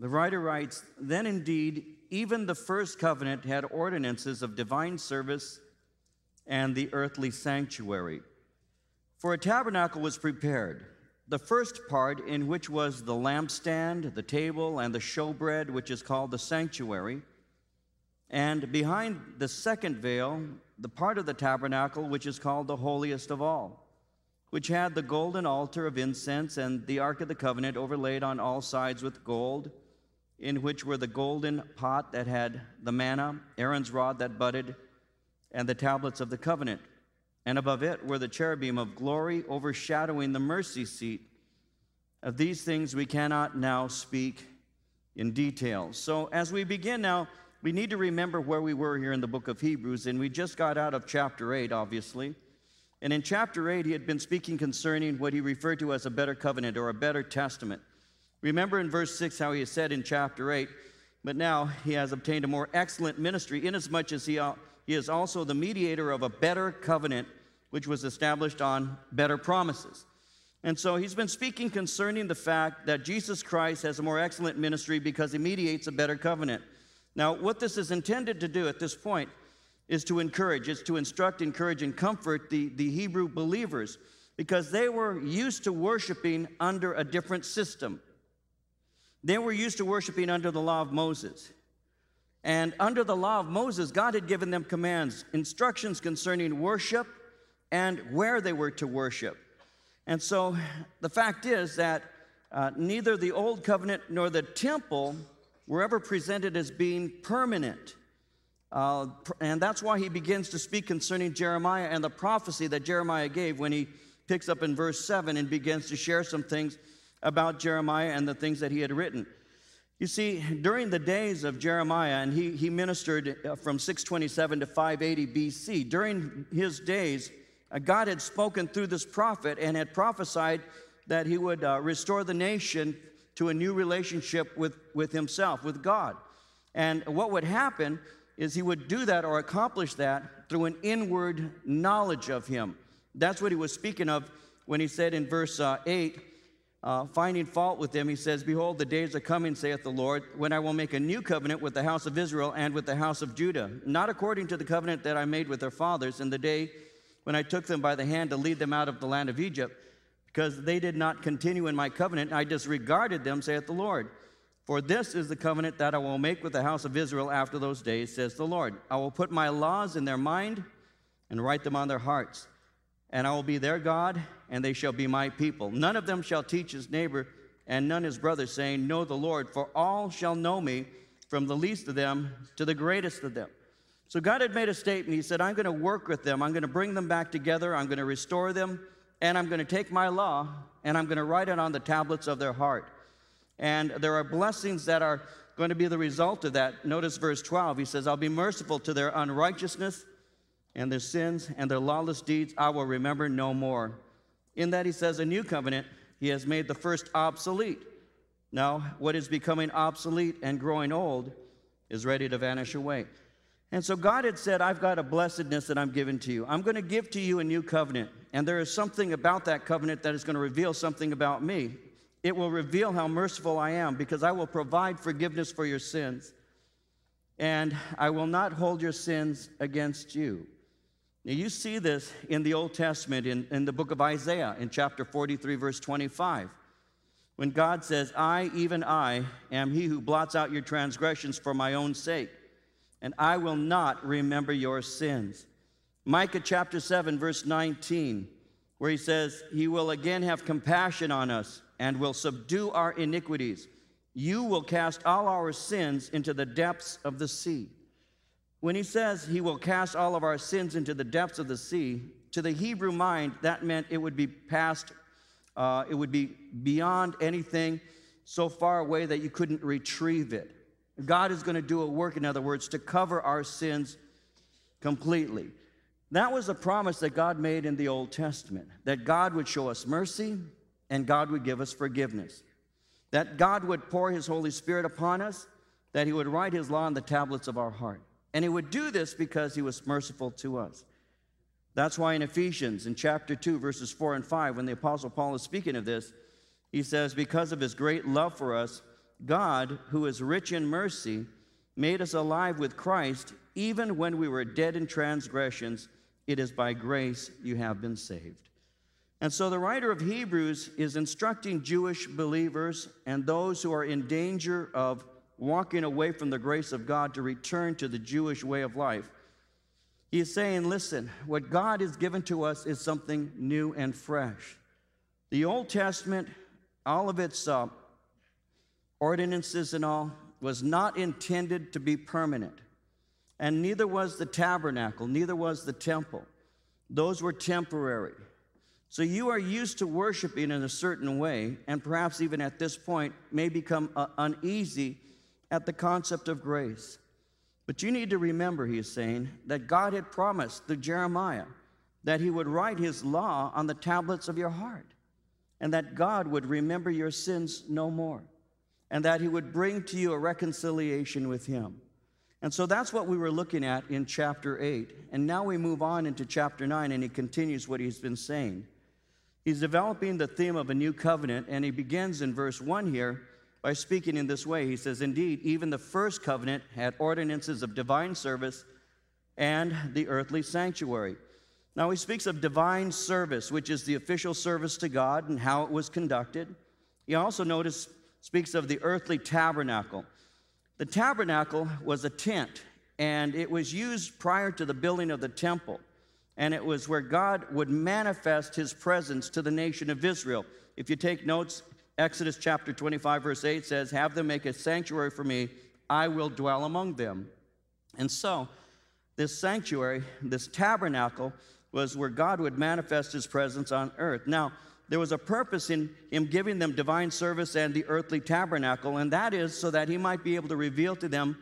The writer writes, "Then indeed, even the first covenant had ordinances of divine service and the earthly sanctuary. For a tabernacle was prepared, the first part in which was the lampstand, the table, and the showbread, which is called the sanctuary. And behind the second veil, the part of the tabernacle which is called the holiest of all, which had the golden altar of incense and the ark of the covenant overlaid on all sides with gold, in which were the golden pot that had the manna, Aaron's rod that budded, and the tablets of the covenant. And above it were the cherubim of glory overshadowing the mercy seat. Of these things we cannot now speak in detail." So as we begin now, we need to remember where we were here in the book of Hebrews, and we just got out of chapter 8, obviously. And in chapter 8, he had been speaking concerning what he referred to as a better covenant or a better testament. Remember in verse 6 how he said in chapter 8, "But now he has obtained a more excellent ministry, inasmuch as he is also the mediator of a better covenant, which was established on better promises." And so he's been speaking concerning the fact that Jesus Christ has a more excellent ministry because he mediates a better covenant. Now, what this is intended to do at this point is to encourage, is to instruct, encourage, and comfort the Hebrew believers, because they were used to worshiping under a different system. They were used to worshiping under the law of Moses. And under the law of Moses, God had given them commands, instructions concerning worship and where they were to worship. And so the fact is that neither the Old Covenant nor the temple were ever presented as being permanent. And that's why he begins to speak concerning Jeremiah and the prophecy that Jeremiah gave when he picks up in verse 7 and begins to share some things about Jeremiah and the things that he had written. You see, during the days of Jeremiah, and he ministered from 627 to 580 B.C., during his days, God had spoken through this prophet and had prophesied that he would restore the nation to a new relationship with himself, with God. And what would happen is he would do that or accomplish that through an inward knowledge of him. That's what he was speaking of when he said in verse 8, finding fault with them, he says, "Behold, the days are coming, saith the Lord, when I will make a new covenant with the house of Israel and with the house of Judah, not according to the covenant that I made with their fathers in the day when I took them by the hand to lead them out of the land of Egypt, because they did not continue in my covenant, I disregarded them, saith the Lord. For this is the covenant that I will make with the house of Israel after those days, says the Lord. I will put my laws in their mind and write them on their hearts. And I will be their God, and they shall be my people. None of them shall teach his neighbor and none his brother, saying, Know the Lord, for all shall know me, from the least of them to the greatest of them." So God had made a statement. He said, I'm going to work with them. I'm going to bring them back together. I'm going to restore them, and I'm going to take my law, and I'm going to write it on the tablets of their heart. And there are blessings that are going to be the result of that. Notice verse 12. He says, I'll be merciful to their unrighteousness and their sins and their lawless deeds I will remember no more. In that, he says, a new covenant, he has made the first obsolete. Now, what is becoming obsolete and growing old is ready to vanish away. And so God had said, I've got a blessedness that I'm giving to you. I'm going to give to you a new covenant. And there is something about that covenant that is going to reveal something about me. It will reveal how merciful I am, because I will provide forgiveness for your sins, and I will not hold your sins against you. Now, you see this in the Old Testament, in the book of Isaiah, in chapter 43, verse 25, when God says, I, even I, am he who blots out your transgressions for my own sake, and I will not remember your sins. Micah chapter 7, verse 19, where he says, He will again have compassion on us, and will subdue our iniquities. You will cast all our sins into the depths of the sea. When he says he will cast all of our sins into the depths of the sea, to the Hebrew mind, that meant it would be past, it would be beyond anything, so far away that you couldn't retrieve it. God is going to do a work, in other words, to cover our sins completely. That was a promise that God made in the Old Testament, that God would show us mercy, and God would give us forgiveness, that God would pour his Holy Spirit upon us, that he would write his law on the tablets of our heart. And he would do this because he was merciful to us. That's why in Ephesians, in chapter 2, verses 4 and 5, when the Apostle Paul is speaking of this, he says, because of his great love for us, God, who is rich in mercy, made us alive with Christ, even when we were dead in transgressions. It is by grace you have been saved. And so the writer of Hebrews is instructing Jewish believers and those who are in danger of walking away from the grace of God to return to the Jewish way of life. He is saying, listen, what God has given to us is something new and fresh. The Old Testament, all of its ordinances and all, was not intended to be permanent. And neither was the tabernacle, neither was the temple. Those were temporary. So you are used to worshiping in a certain way, and perhaps even at this point may become uneasy at the concept of grace. But you need to remember, he is saying, that God had promised through Jeremiah that he would write his law on the tablets of your heart, and that God would remember your sins no more, and that he would bring to you a reconciliation with him. And so that's what we were looking at in chapter 8. And now we move on into chapter 9, and he continues what he's been saying. He's developing the theme of a new covenant, and he begins in verse 1 here by speaking in this way. He says, indeed, even the first covenant had ordinances of divine service and the earthly sanctuary. Now he speaks of divine service, which is the official service to God and how it was conducted. He also, notice, speaks of the earthly tabernacle. The tabernacle was a tent, and it was used prior to the building of the temple, and it was where God would manifest his presence to the nation of Israel. If you take notes, Exodus chapter 25, verse 8 says, have them make a sanctuary for me, I will dwell among them. And so this sanctuary, this tabernacle, was where God would manifest his presence on earth. Now, there was a purpose in him giving them divine service and the earthly tabernacle, and that is so that he might be able to reveal to them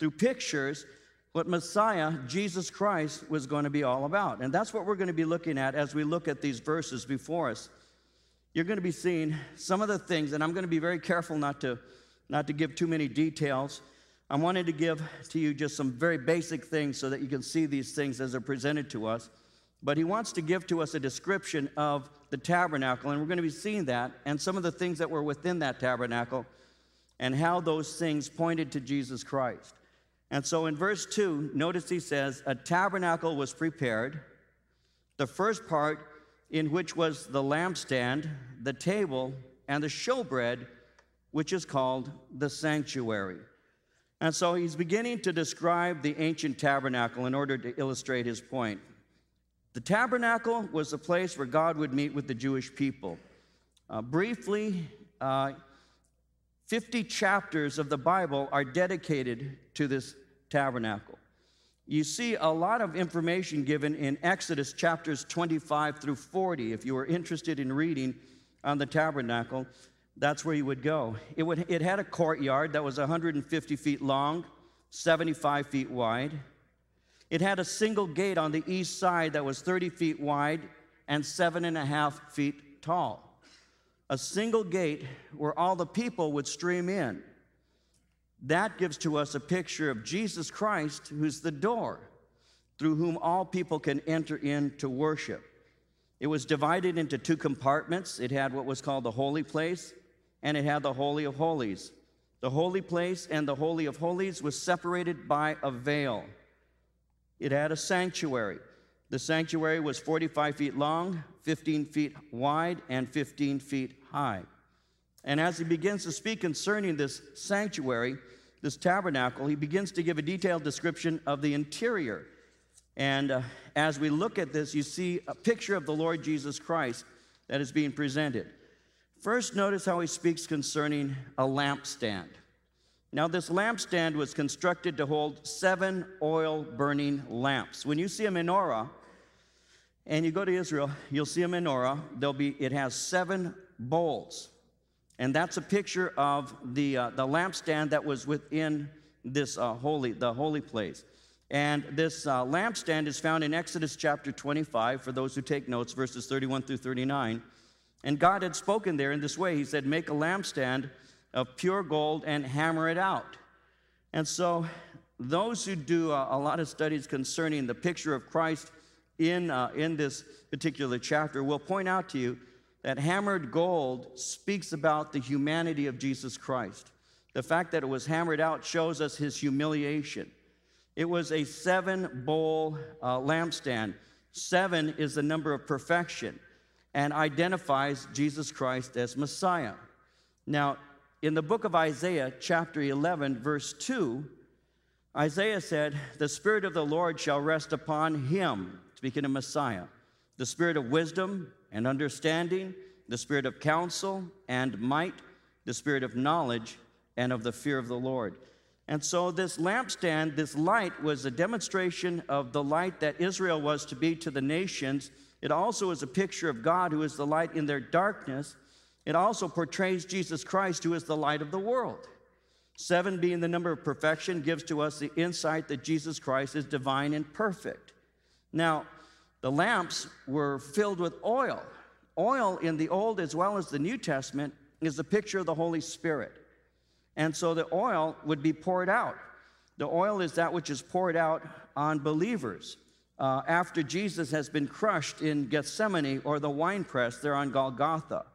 through pictures what Messiah, Jesus Christ, was going to be all about. And that's what we're going to be looking at as we look at these verses before us. You're going to be seeing some of the things, and I'm going to be very careful not to give too many details. I wanted to give to you just some very basic things so that you can see these things as they're presented to us. But he wants to give to us a description of the tabernacle, and we're going to be seeing that and some of the things that were within that tabernacle and how those things pointed to Jesus Christ. And so in verse 2, notice he says, a tabernacle was prepared, the first part in which was the lampstand, the table, and the showbread, which is called the sanctuary. And so he's beginning to describe the ancient tabernacle in order to illustrate his point. The tabernacle was the place where God would meet with the Jewish people. Briefly, 50 chapters of the Bible are dedicated to this tabernacle. You see a lot of information given in Exodus chapters 25 through 40. If you were interested in reading on the tabernacle, that's where you would go. It had a courtyard that was 150 feet long, 75 feet wide. It had a single gate on the east side that was 30 feet wide and 7.5 feet tall. A single gate where all the people would stream in. That gives to us a picture of Jesus Christ, who's the door, through whom all people can enter in to worship. It was divided into two compartments. It had what was called the holy place, and it had the Holy of Holies. The holy place and the Holy of Holies was separated by a veil. It had a sanctuary. The sanctuary was 45 feet long, 15 feet wide, and 15 feet high. And as he begins to speak concerning this sanctuary, this tabernacle, he begins to give a detailed description of the interior. And as we look at this, you see a picture of the Lord Jesus Christ that is being presented. First, notice how he speaks concerning a lampstand. Now, this lampstand was constructed to hold 7 oil-burning lamps. When you see a menorah, and you go to Israel, you'll see a menorah. It has 7 bowls, and that's a picture of the lampstand that was within this holy place. And this lampstand is found in Exodus chapter 25, for those who take notes, verses 31 through 39. And God had spoken there in this way. He said, "Make a lampstand of pure gold and hammer it out." And so those who do a lot of studies concerning the picture of Christ in this particular chapter will point out to you that hammered gold speaks about the humanity of Jesus Christ. The fact that it was hammered out shows us his humiliation. It was a seven-bowl lampstand. Seven is the number of perfection and identifies Jesus Christ as Messiah. Now, in the book of Isaiah, chapter 11, verse 2, Isaiah said, "The Spirit of the Lord shall rest upon him," speaking of Messiah, "the Spirit of wisdom and understanding, the Spirit of counsel and might, the Spirit of knowledge and of the fear of the Lord." And so this lampstand, this light, was a demonstration of the light that Israel was to be to the nations. It also is a picture of God, who is the light in their darkness. It also portrays Jesus Christ, who is the light of the world. Seven, being the number of perfection, gives to us the insight that Jesus Christ is divine and perfect. Now, the lamps were filled with oil. Oil in the Old as well as the New Testament is the picture of the Holy Spirit. And so the oil would be poured out. The oil is that which is poured out on believers. After Jesus has been crushed in Gethsemane, or the winepress there on Golgotha.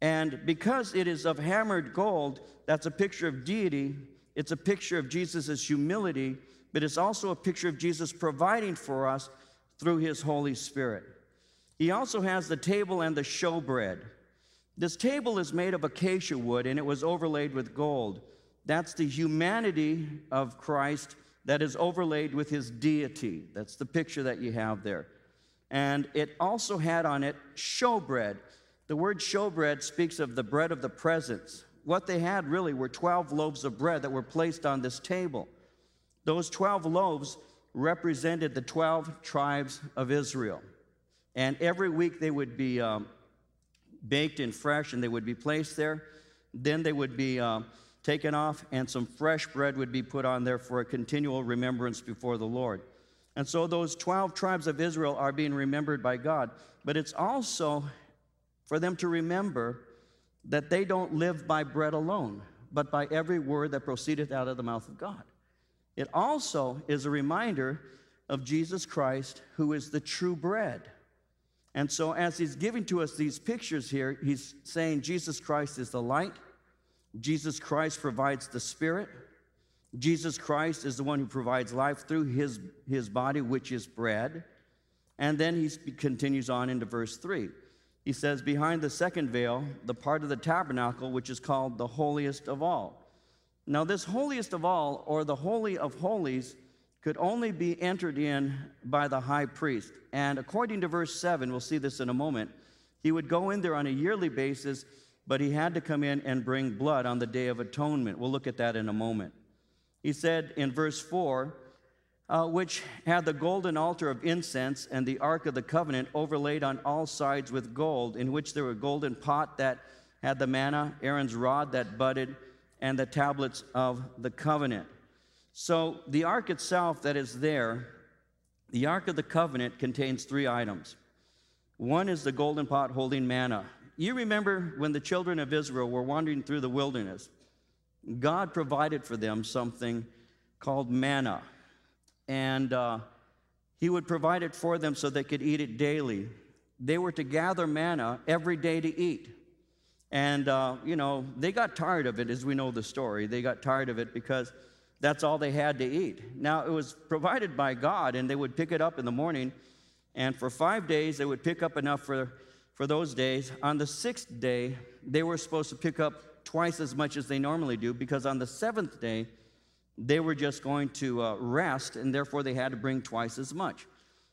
And because it is of hammered gold, that's a picture of deity. It's a picture of Jesus' humility, but it's also a picture of Jesus providing for us through his Holy Spirit. He also has the table and the showbread. This table is made of acacia wood, and it was overlaid with gold. That's the humanity of Christ that is overlaid with his deity. That's the picture that you have there. And it also had on it showbread. The word showbread speaks of the bread of the presence. What they had really were 12 loaves of bread that were placed on this table. Those 12 loaves represented the 12 tribes of Israel. And every week they would be baked and fresh, and they would be placed there. Then they would be taken off, and some fresh bread would be put on there for a continual remembrance before the Lord. And so those 12 tribes of Israel are being remembered by God. But it's also for them to remember that they don't live by bread alone, but by every word that proceedeth out of the mouth of God. It also is a reminder of Jesus Christ, who is the true bread. And so as he's giving to us these pictures here, he's saying Jesus Christ is the light. Jesus Christ provides the Spirit. Jesus Christ is the one who provides life through his body, which is bread. And then he continues on into verse 3. He says, "Behind the second veil, the part of the tabernacle which is called the holiest of all." Now this holiest of all, or the holy of holies, could only be entered in by the high priest. And according to verse 7, we'll see this in a moment, he would go in there on a yearly basis, but he had to come in and bring blood on the Day of Atonement. We'll look at that in a moment. He said in verse 4, "which had the golden altar of incense and the Ark of the Covenant overlaid on all sides with gold, in which there were a golden pot that had the manna, Aaron's rod that budded, and the tablets of the covenant." So the Ark itself that is there, the Ark of the Covenant, contains three items. One is the golden pot holding manna. You remember when the children of Israel were wandering through the wilderness, God provided for them something called manna. And he would provide it for them so they could eat it daily. They were to gather manna every day to eat. And, you know, they got tired of it, as we know the story. They got tired of it because that's all they had to eat. Now, it was provided by God, and they would pick it up in the morning, and for 5 days, they would pick up enough for those days. On the sixth day, they were supposed to pick up twice as much as they normally do, because on the seventh day, they were just going to rest, and therefore they had to bring twice as much.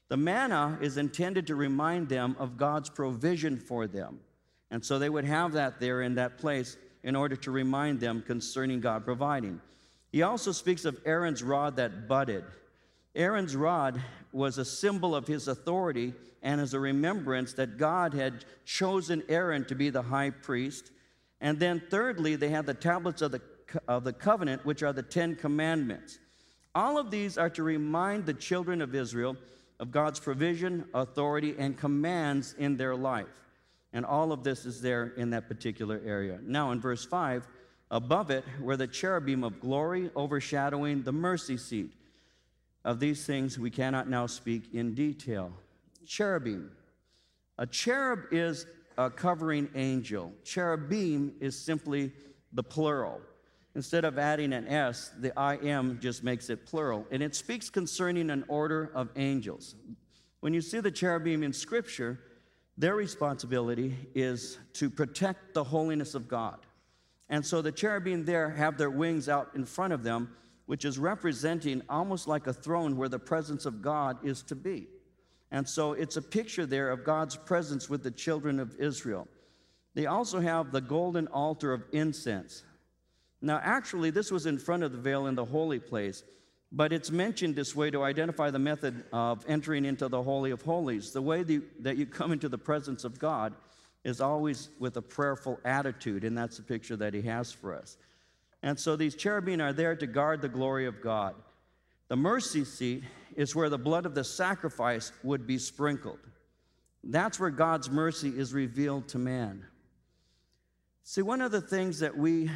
The manna is intended to remind them of God's provision for them, and so they would have that there in that place in order to remind them concerning God providing. He also speaks of Aaron's rod that budded. Aaron's rod was a symbol of his authority and as a remembrance that God had chosen Aaron to be the high priest. And then thirdly, they had the tablets of the covenant, which are the 10 commandments. All of these are to remind the children of Israel of God's provision, authority, and commands in their life. And all of this is there in that particular area. Now in verse 5, above it were the cherubim of glory overshadowing the mercy seat. Of these things we cannot now speak in detail. Cherubim. A cherub is a covering angel. Cherubim is simply the plural. Instead of adding an S, the I am just makes it plural, and it speaks concerning an order of angels. When you see the cherubim in Scripture, their responsibility is to protect the holiness of God. And so the cherubim there have their wings out in front of them, which is representing almost like a throne where the presence of God is to be. And so it's a picture there of God's presence with the children of Israel. They also have the golden altar of incense. Now, actually, this was in front of the veil in the holy place, but it's mentioned this way to identify the method of entering into the Holy of Holies. The way that you come into the presence of God is always with a prayerful attitude, and that's the picture that he has for us. And so these cherubim are there to guard the glory of God. The mercy seat is where the blood of the sacrifice would be sprinkled. That's where God's mercy is revealed to man. See, one of the things that we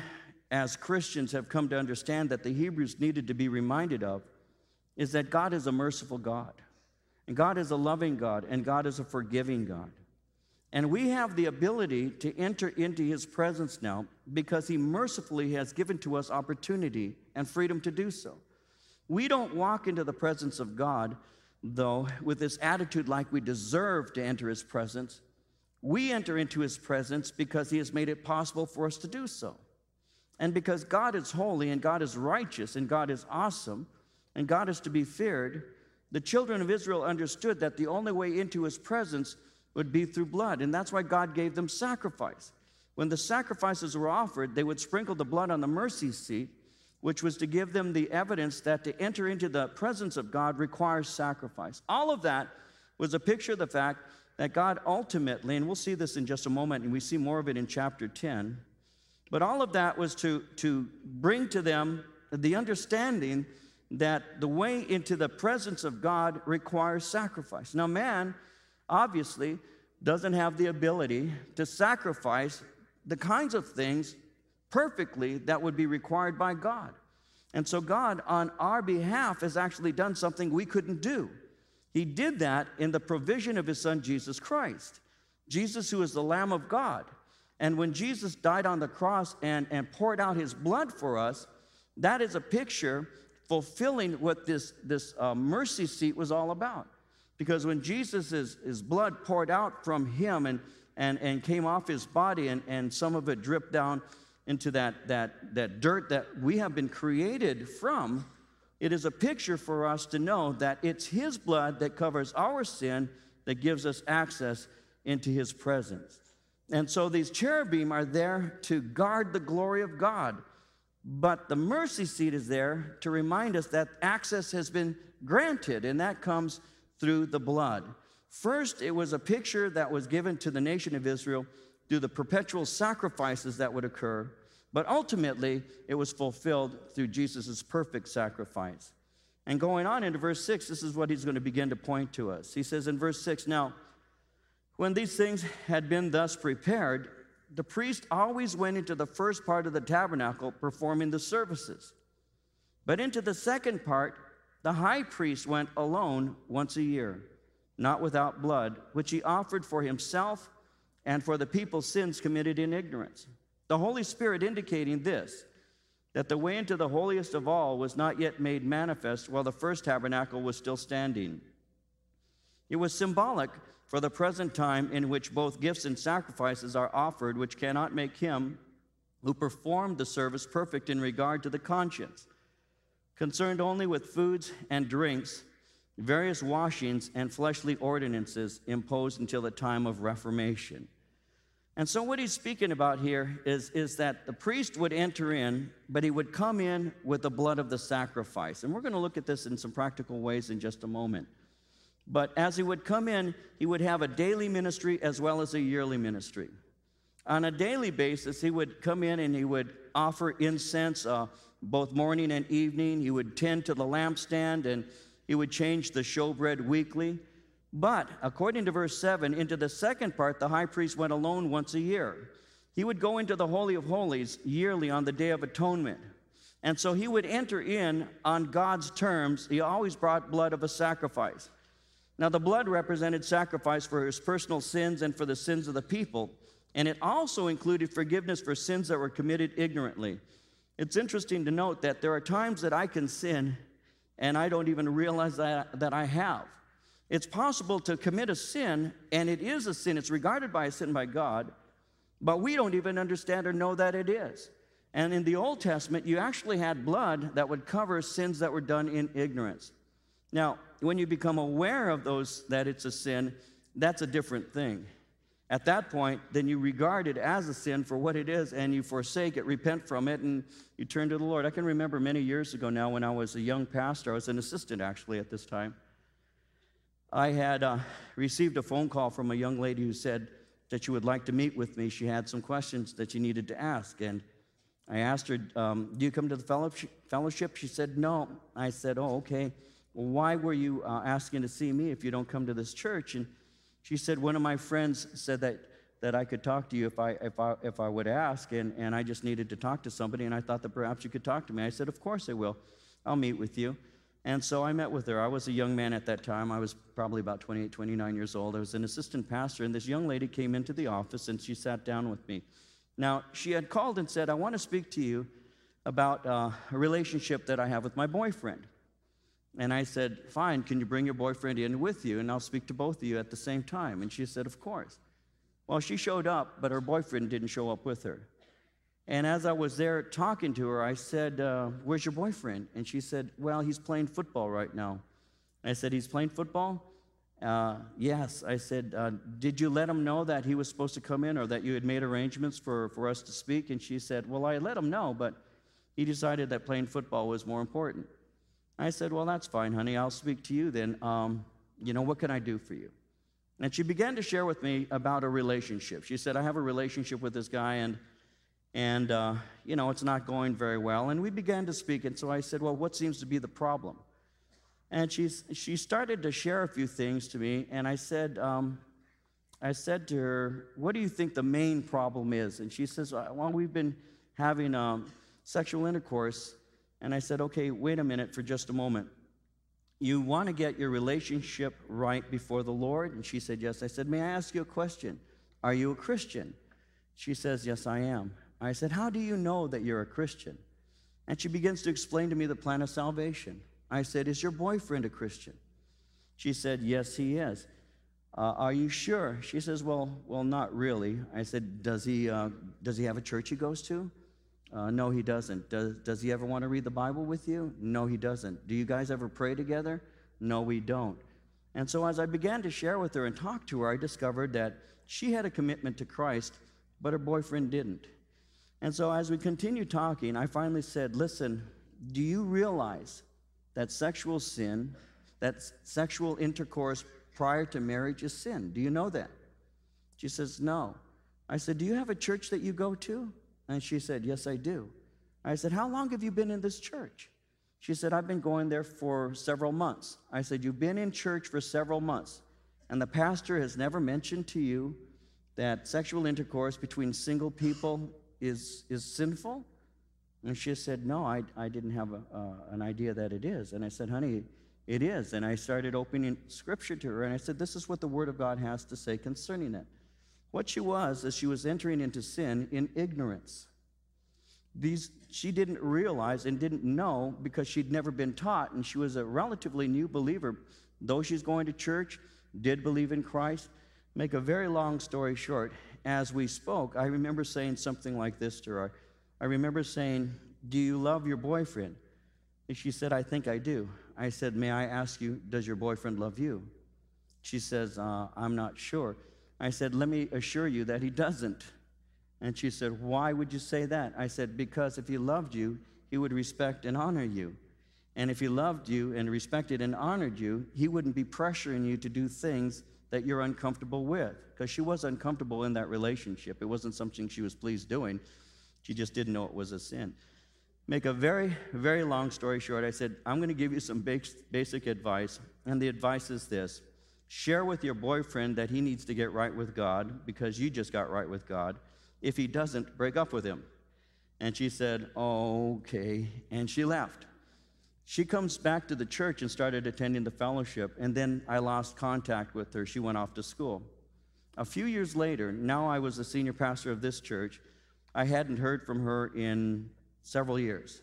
as Christians have come to understand that the Hebrews needed to be reminded of is that God is a merciful God, and God is a loving God, and God is a forgiving God. And we have the ability to enter into his presence now because he mercifully has given to us opportunity and freedom to do so. We don't walk into the presence of God, though, with this attitude like we deserve to enter his presence. We enter into his presence because he has made it possible for us to do so. And because God is holy, and God is righteous, and God is awesome, and God is to be feared, the children of Israel understood that the only way into his presence would be through blood, and that's why God gave them sacrifice. When the sacrifices were offered, they would sprinkle the blood on the mercy seat, which was to give them the evidence that to enter into the presence of God requires sacrifice. All of that was a picture of the fact that God ultimately, and we'll see this in just a moment, and we see more of it in chapter 10, but all of that was to bring to them the understanding that the way into the presence of God requires sacrifice. Now, man obviously doesn't have the ability to sacrifice the kinds of things perfectly that would be required by God. And so God, on our behalf, has actually done something we couldn't do. He did that in the provision of his son, Jesus Christ. Jesus, who is the Lamb of God. And when Jesus died on the cross and poured out his blood for us, that is a picture fulfilling what this mercy seat was all about. Because when Jesus' his blood poured out from him and came off his body, and some of it dripped down into that dirt that we have been created from, it is a picture for us to know that it's his blood that covers our sin that gives us access into his presence. And so these cherubim are there to guard the glory of God. But the mercy seat is there to remind us that access has been granted, and that comes through the blood. First, it was a picture that was given to the nation of Israel through the perpetual sacrifices that would occur, but ultimately it was fulfilled through Jesus' perfect sacrifice. And going on into verse 6, this is what he's going to begin to point to us. He says in verse 6, "Now, when these things had been thus prepared, the priest always went into the first part of the tabernacle performing the services. But into the second part, the high priest went alone once a year, not without blood, which he offered for himself and for the people's sins committed in ignorance. The Holy Spirit indicating this, that the way into the holiest of all was not yet made manifest while the first tabernacle was still standing. It was symbolic for the present time in which both gifts and sacrifices are offered, which cannot make him who performed the service perfect in regard to the conscience, concerned only with foods and drinks, various washings and fleshly ordinances imposed until the time of Reformation." And so what he's speaking about here is that the priest would enter in, but he would come in with the blood of the sacrifice. And we're going to look at this in some practical ways in just a moment. But as he would come in, he would have a daily ministry as well as a yearly ministry. On a daily basis, he would come in and he would offer incense both morning and evening. He would tend to the lampstand, and he would change the showbread weekly. But according to verse 7, into the second part, the high priest went alone once a year. He would go into the Holy of Holies yearly on the Day of Atonement. And so he would enter in on God's terms. He always brought blood of a sacrifice. Now, the blood represented sacrifice for his personal sins and for the sins of the people, and it also included forgiveness for sins that were committed ignorantly. It's interesting to note that there are times that I can sin and I don't even realize that I have. It's possible to commit a sin, and it is a sin. It's regarded by a sin by God, but we don't even understand or know that it is. And in the Old Testament, you actually had blood that would cover sins that were done in ignorance. Now, when you become aware of those, that it's a sin, that's a different thing. At that point, then you regard it as a sin for what it is, and you forsake it, repent from it, and you turn to the Lord. I can remember many years ago now when I was a young pastor, I was an assistant actually at this time. I had received a phone call from a young lady who said that she would like to meet with me. She had some questions that she needed to ask, and I asked her, do you come to the fellowship? She said, no. I said, oh, okay. Well, why were you asking to see me if you don't come to this church? And she said, one of my friends said that I could talk to you if I would ask, and I just needed to talk to somebody, and I thought that perhaps you could talk to me. I said, of course I will. I'll meet with you. And so I met with her. I was a young man at that time. I was probably about 28, 29 years old. I was an assistant pastor, and this young lady came into the office, and she sat down with me. Now, she had called and said, I want to speak to you about a relationship that I have with my boyfriend. And I said, fine, can you bring your boyfriend in with you, and I'll speak to both of you at the same time? And she said, of course. Well, she showed up, but her boyfriend didn't show up with her. And as I was there talking to her, I said, where's your boyfriend? And she said, well, he's playing football right now. I said, he's playing football? Yes. I said, did you let him know that he was supposed to come in or that you had made arrangements for us to speak? And she said, well, I let him know, but he decided that playing football was more important. I said, well, that's fine, honey. I'll speak to you then. What can I do for you? And she began to share with me about her relationship. She said, I have a relationship with this guy, and it's not going very well. And we began to speak, and so I said, well, what seems to be the problem? And she started to share a few things to me, and I said to her, what do you think the main problem is? And she says, well, we've been having sexual intercourse. And I said, okay, wait a minute for just a moment. You want to get your relationship right before the Lord? And she said, yes. I said, may I ask you a question? Are you a Christian? She says, yes, I am. I said, how do you know that you're a Christian? And she begins to explain to me the plan of salvation. I said, is your boyfriend a Christian? She said, yes, he is. Are you sure? She says, well, not really. I said, does he have a church he goes to? No, he doesn't. Does he ever want to read the Bible with you? No, he doesn't. Do you guys ever pray together? No, we don't. And so as I began to share with her and talk to her, I discovered that she had a commitment to Christ, but her boyfriend didn't. And so as we continued talking, I finally said, listen, do you realize that sexual sin, that sexual intercourse prior to marriage is sin? Do you know that? She says, no. I said, do you have a church that you go to? And she said, yes, I do. I said, how long have you been in this church? She said, I've been going there for several months. I said, you've been in church for several months, and the pastor has never mentioned to you that sexual intercourse between single people is sinful? And she said, no, I didn't have an idea that it is. And I said, honey, it is. And I started opening Scripture to her, and I said, this is what the Word of God has to say concerning it. What she was is she was entering into sin in ignorance. She didn't realize and didn't know because she'd never been taught, and she was a relatively new believer. Though she's going to church, did believe in Christ. Make a very long story short, as we spoke, I remember saying something like this to her. I remember saying, do you love your boyfriend? And she said, I think I do. I said, may I ask you, does your boyfriend love you? She says, I'm not sure. I said, let me assure you that he doesn't. And she said, why would you say that? I said, because if he loved you, he would respect and honor you. And if he loved you and respected and honored you, he wouldn't be pressuring you to do things that you're uncomfortable with. Because she was uncomfortable in that relationship. It wasn't something she was pleased doing. She just didn't know it was a sin. Make a very, very long story short, I said, I'm going to give you some basic advice. And the advice is this. Share with your boyfriend that he needs to get right with God because you just got right with God. If he doesn't, break up with him. And she said, okay, and she left. She comes back to the church and started attending the fellowship, and then I lost contact with her. She went off to school. A few years later, now I was the senior pastor of this church. I hadn't heard from her in several years.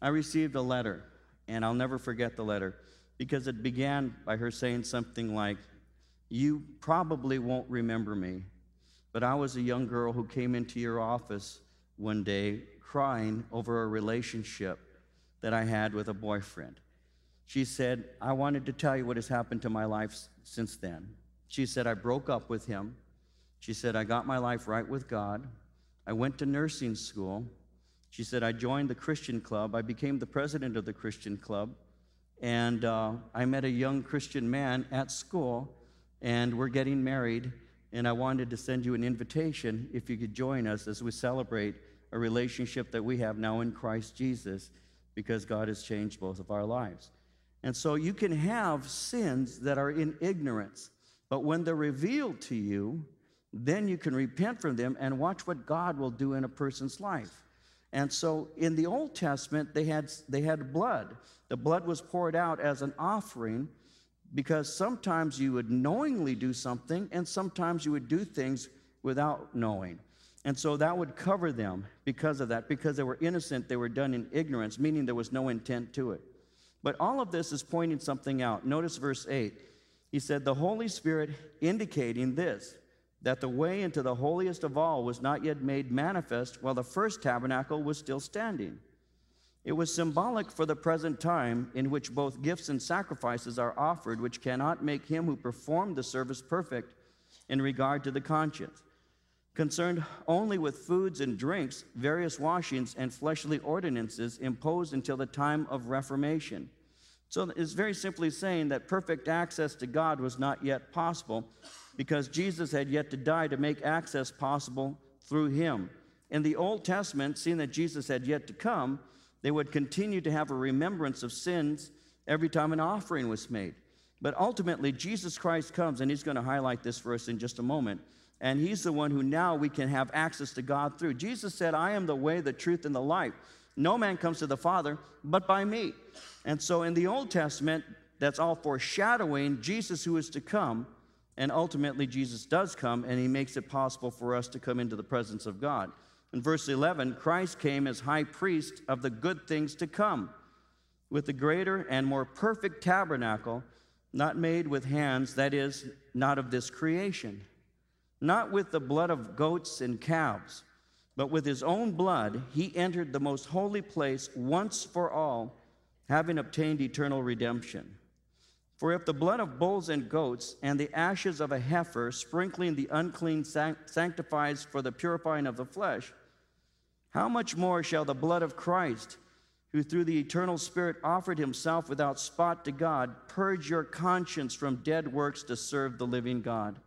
I received a letter, and I'll never forget the letter, because it began by her saying something like, "You probably won't remember me, but I was a young girl who came into your office one day crying over a relationship that I had with a boyfriend." She said, "I wanted to tell you what has happened to my life since then." She said, "I broke up with him." She said, "I got my life right with God. I went to nursing school." She said, "I joined the Christian club. I became the president of the Christian club. And I met a young Christian man at school, and we're getting married. And I wanted to send you an invitation if you could join us as we celebrate a relationship that we have now in Christ Jesus, because God has changed both of our lives." And so you can have sins that are in ignorance, but when they're revealed to you, then you can repent from them and watch what God will do in a person's life. And so in the Old Testament, they had blood. The blood was poured out as an offering, because sometimes you would knowingly do something, and sometimes you would do things without knowing. And so that would cover them because of that. Because they were innocent, they were done in ignorance, meaning there was no intent to it. But all of this is pointing something out. Notice verse 8. He said, "The Holy Spirit indicating this, that the way into the holiest of all was not yet made manifest while the first tabernacle was still standing. It was symbolic for the present time in which both gifts and sacrifices are offered, which cannot make him who performed the service perfect in regard to the conscience. Concerned only with foods and drinks, various washings and fleshly ordinances imposed until the time of Reformation." So it's very simply saying that perfect access to God was not yet possible, because Jesus had yet to die to make access possible through him. In the Old Testament, seeing that Jesus had yet to come, they would continue to have a remembrance of sins every time an offering was made. But ultimately, Jesus Christ comes, and he's going to highlight this for us in just a moment. And he's the one who now we can have access to God through. Jesus said, "I am the way, the truth, and the life. No man comes to the Father but by me." And so in the Old Testament, that's all foreshadowing Jesus who is to come. And ultimately, Jesus does come, and he makes it possible for us to come into the presence of God. In verse 11, Christ came as high priest of the good things to come, with the greater and more perfect tabernacle, not made with hands, that is, not of this creation, not with the blood of goats and calves, but with his own blood, he entered the most holy place once for all, having obtained eternal redemption. For if the blood of bulls and goats and the ashes of a heifer sprinkling the unclean sanctifies for the purifying of the flesh, how much more shall the blood of Christ, who through the eternal Spirit offered himself without spot to God, purge your conscience from dead works to serve the living God?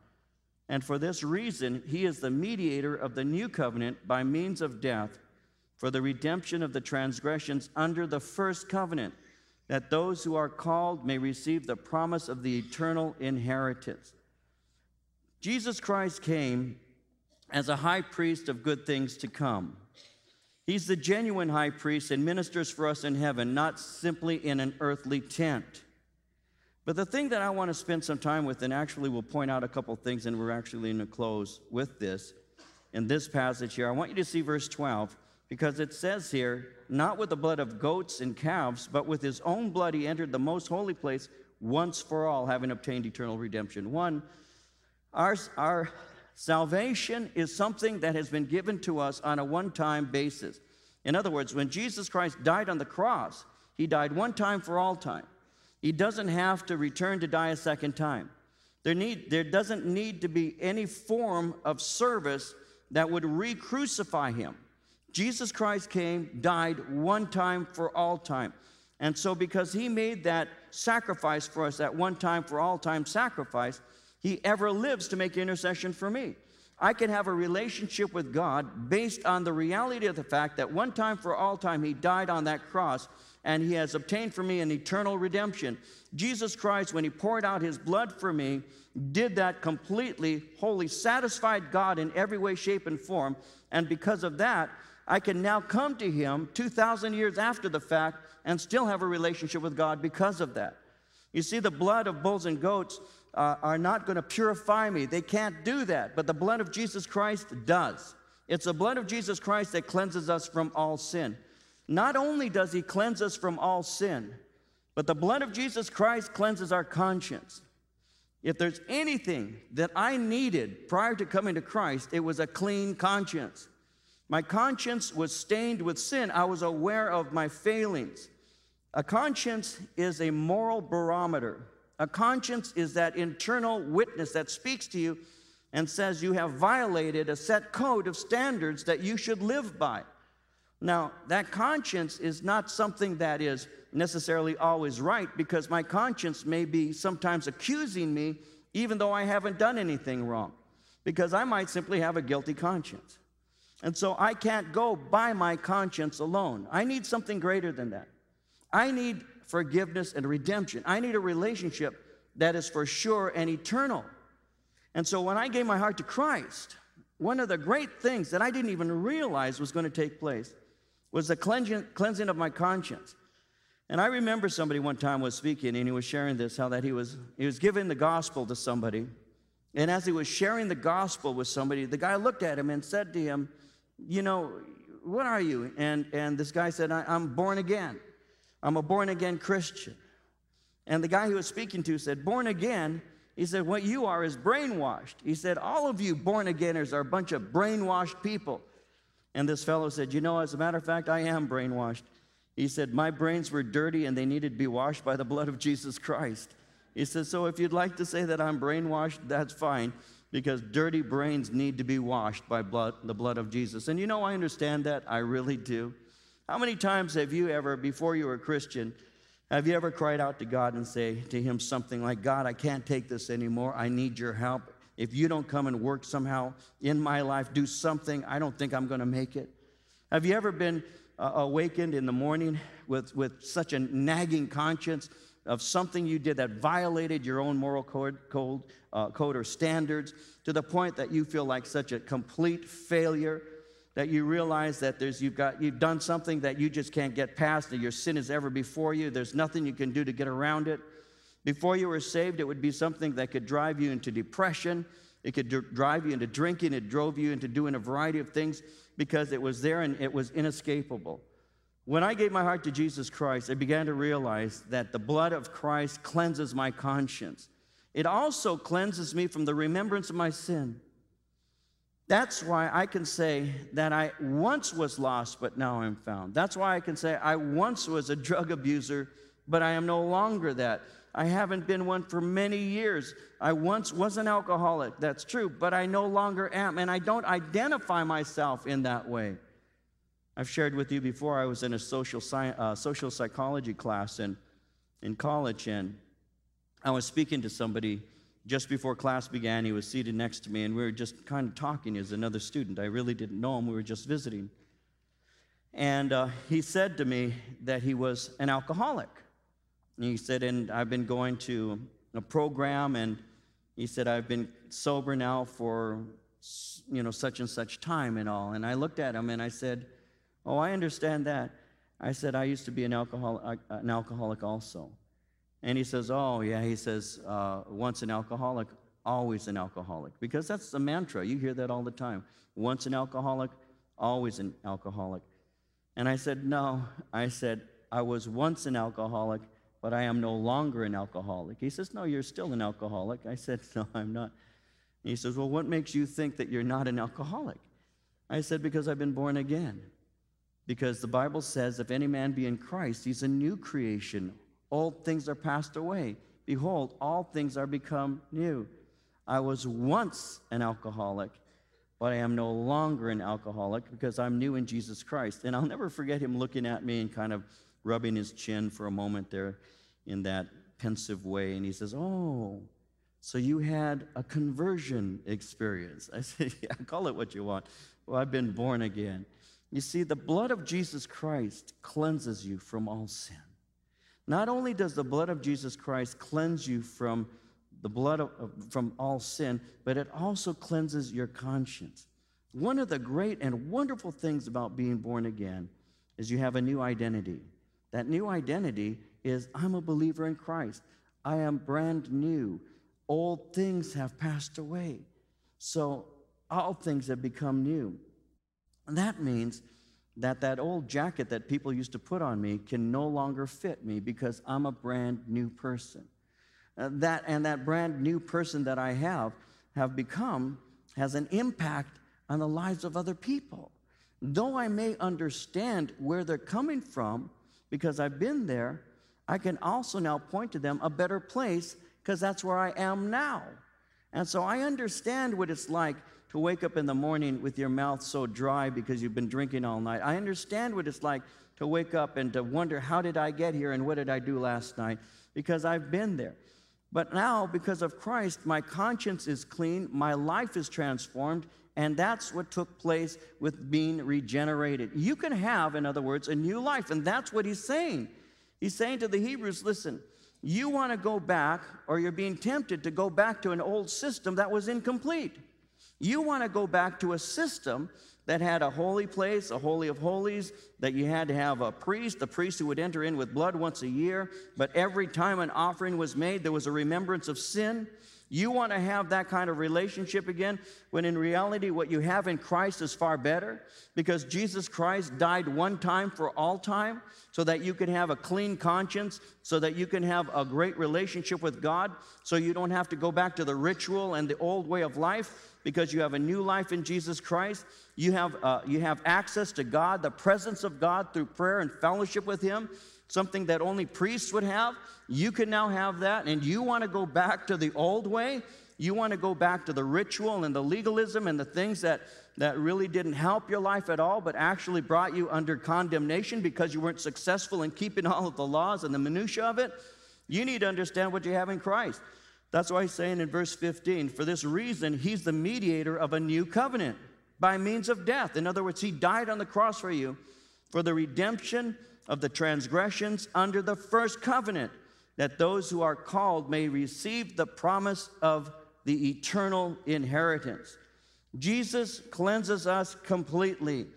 And for this reason, he is the mediator of the new covenant by means of death, for the redemption of the transgressions under the first covenant, that those who are called may receive the promise of the eternal inheritance. Jesus Christ came as a high priest of good things to come. He's the genuine high priest and ministers for us in heaven, not simply in an earthly tent. But the thing that I want to spend some time with, and actually we'll point out a couple things, and we're actually going to close with this, in this passage here. I want you to see verse 12. Because it says here, not with the blood of goats and calves, but with his own blood he entered the most holy place once for all, having obtained eternal redemption. One, our salvation is something that has been given to us on a one-time basis. In other words, when Jesus Christ died on the cross, he died one time for all time. He doesn't have to return to die a second time. There doesn't need to be any form of service that would re-crucify him. Jesus Christ came, died one time for all time. And so because he made that sacrifice for us, that one time for all time sacrifice, he ever lives to make intercession for me. I can have a relationship with God based on the reality of the fact that one time for all time he died on that cross, and he has obtained for me an eternal redemption. Jesus Christ, when he poured out his blood for me, did that completely, wholly, satisfied God in every way, shape, and form. And because of that, I can now come to him 2,000 years after the fact and still have a relationship with God because of that. You see, the blood of bulls and goats are not going to purify me. They can't do that, but the blood of Jesus Christ does. It's the blood of Jesus Christ that cleanses us from all sin. Not only does he cleanse us from all sin, but the blood of Jesus Christ cleanses our conscience. If there's anything that I needed prior to coming to Christ, it was a clean conscience. My conscience was stained with sin. I was aware of my failings. A conscience is a moral barometer. A conscience is that internal witness that speaks to you and says you have violated a set code of standards that you should live by. Now, that conscience is not something that is necessarily always right, because my conscience may be sometimes accusing me even though I haven't done anything wrong, because I might simply have a guilty conscience. And so I can't go by my conscience alone. I need something greater than that. I need forgiveness and redemption. I need a relationship that is for sure and eternal. And so when I gave my heart to Christ, one of the great things that I didn't even realize was going to take place was the cleansing of my conscience. And I remember somebody one time was speaking, and he was sharing this, how that he was giving the gospel to somebody. And as he was sharing the gospel with somebody, the guy looked at him and said to him, you know, what are you? And this guy said, I'm born again. I'm a born again Christian. And the guy he was speaking to said, born again? He said, what you are is brainwashed. He said, all of you born againers are a bunch of brainwashed people. And this fellow said, you know, as a matter of fact, I am brainwashed. He said, my brains were dirty and they needed to be washed by the blood of Jesus Christ. He said, so if you'd like to say that I'm brainwashed, that's fine, because dirty brains need to be washed by the blood of Jesus. And you know, I understand that. I really do. How many times have you ever, before you were a Christian, have you ever cried out to God and say to him something like, God, I can't take this anymore. I need your help. If you don't come and work somehow in my life, do something, I don't think I'm going to make it. Have you ever been awakened in the morning with such a nagging conscience of something you did that violated your own moral code or standards, to the point that you feel like such a complete failure that you realize that you've done something that you just can't get past, that your sin is ever before you, there's nothing you can do to get around it? Before you were saved, it would be something that could drive you into depression, it could drive you into drinking, it drove you into doing a variety of things, because it was there and it was inescapable. When I gave my heart to Jesus Christ, I began to realize that the blood of Christ cleanses my conscience. It also cleanses me from the remembrance of my sin. That's why I can say that I once was lost, but now I'm found. That's why I can say I once was a drug abuser, but I am no longer that. I haven't been one for many years. I once was an alcoholic, that's true, but I no longer am, and I don't identify myself in that way. I've shared with you before, I was in a social psychology class in college, and I was speaking to somebody just before class began. He was seated next to me, and we were just kind of talking as another student. I really didn't know him. We were just visiting. And he said to me that he was an alcoholic. And he said, and I've been going to a program, and he said, I've been sober now for, you know, such and such time and all. And I looked at him, and I said, oh, I understand that. I said, I used to be an alcoholic also. And he says, oh, yeah, he says, once an alcoholic, always an alcoholic. Because that's the mantra. You hear that all the time. Once an alcoholic, always an alcoholic. And I said, no. I said, I was once an alcoholic, but I am no longer an alcoholic. He says, no, you're still an alcoholic. I said, no, I'm not. And he says, well, what makes you think that you're not an alcoholic? I said, because I've been born again. Because the Bible says, if any man be in Christ, he's a new creation. Old things are passed away. Behold, all things are become new. I was once an alcoholic, but I am no longer an alcoholic, because I'm new in Jesus Christ. And I'll never forget him looking at me and kind of rubbing his chin for a moment there in that pensive way. And he says, oh, so you had a conversion experience. I said, yeah, call it what you want. Well, I've been born again. You see, the blood of Jesus Christ cleanses you from all sin. Not only does the blood of Jesus Christ cleanse you from the blood from all sin, but it also cleanses your conscience. One of the great and wonderful things about being born again is you have a new identity. That new identity is, I'm a believer in Christ. I am brand new. Old things have passed away. So all things have become new. And that means that that old jacket that people used to put on me can no longer fit me because I'm a brand new person. That brand new person that I have become has an impact on the lives of other people. Though I may understand where they're coming from because I've been there, I can also now point to them a better place because that's where I am now. And so I understand what it's like to wake up in the morning with your mouth so dry because you've been drinking all night. I understand what it's like to wake up and to wonder, how did I get here and what did I do last night? Because I've been there. But now, because of Christ, my conscience is clean, my life is transformed, and that's what took place with being regenerated. You can have, in other words, a new life, and that's what he's saying. He's saying to the Hebrews, listen, you want to go back, or you're being tempted to go back to an old system that was incomplete. You want to go back to a system that had a holy place, a holy of holies, that you had to have a priest who would enter in with blood once a year, but every time an offering was made, there was a remembrance of sin. You want to have that kind of relationship again, when in reality what you have in Christ is far better, because Jesus Christ died one time for all time so that you can have a clean conscience, so that you can have a great relationship with God, so you don't have to go back to the ritual and the old way of life, because you have a new life in Jesus Christ. You have access to God, the presence of God through prayer and fellowship with Him, something that only priests would have. You can now have that, and you want to go back to the old way. You want to go back to the ritual and the legalism and the things that really didn't help your life at all, but actually brought you under condemnation because you weren't successful in keeping all of the laws and the minutiae of it. You need to understand what you have in Christ. That's why he's saying in verse 15, for this reason, he's the mediator of a new covenant by means of death. In other words, he died on the cross for you for the redemption of the transgressions under the first covenant, that those who are called may receive the promise of the eternal inheritance. Jesus cleanses us completely.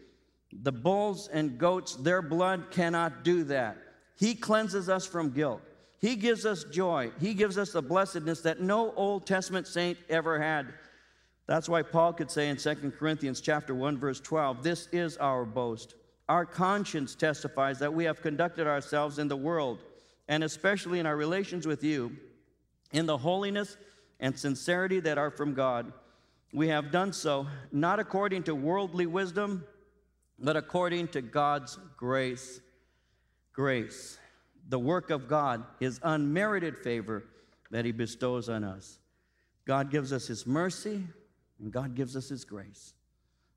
The bulls and goats, their blood cannot do that. He cleanses us from guilt. He gives us joy. He gives us the blessedness that no Old Testament saint ever had. That's why Paul could say in 2 Corinthians chapter 1, verse 12, this is our boast. Our conscience testifies that we have conducted ourselves in the world, and especially in our relations with you, in the holiness and sincerity that are from God. We have done so, not according to worldly wisdom, but according to God's grace. Grace, the work of God, His unmerited favor that He bestows on us. God gives us His mercy, and God gives us His grace.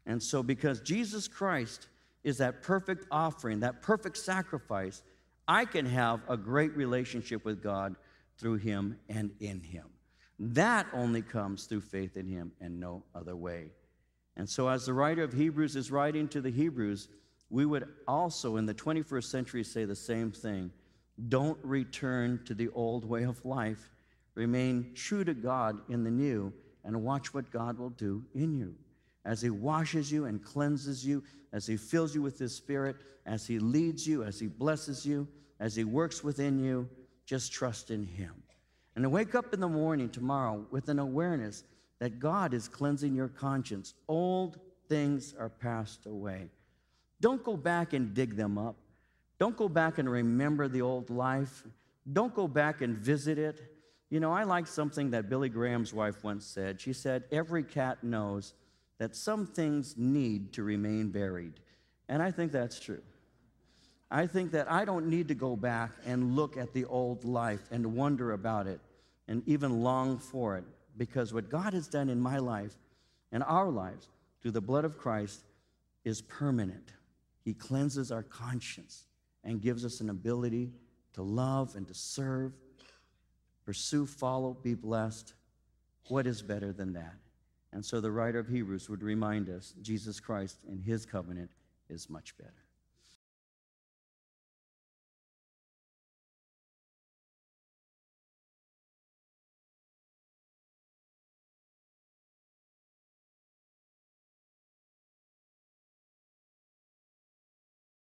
And so because Jesus Christ is that perfect offering, that perfect sacrifice, I can have a great relationship with God through Him and in Him. That only comes through faith in Him and no other way. And so as the writer of Hebrews is writing to the Hebrews, we would also in the 21st century say the same thing. Don't return to the old way of life. Remain true to God in the new, and watch what God will do in you as He washes you and cleanses you, as He fills you with His Spirit, as He leads you, as He blesses you, as He works within you. Just trust in Him. And wake up in the morning tomorrow with an awareness that God is cleansing your conscience. Old things are passed away. Don't go back and dig them up. Don't go back and remember the old life. Don't go back and visit it. You know, I like something that Billy Graham's wife once said. She said, every cat knows that some things need to remain buried. And I think that's true. I think that I don't need to go back and look at the old life and wonder about it and even long for it, because what God has done in my life and our lives through the blood of Christ is permanent. He cleanses our conscience and gives us an ability to love and to serve, pursue, follow, be blessed. What is better than that? And so the writer of Hebrews would remind us, Jesus Christ and His covenant is much better.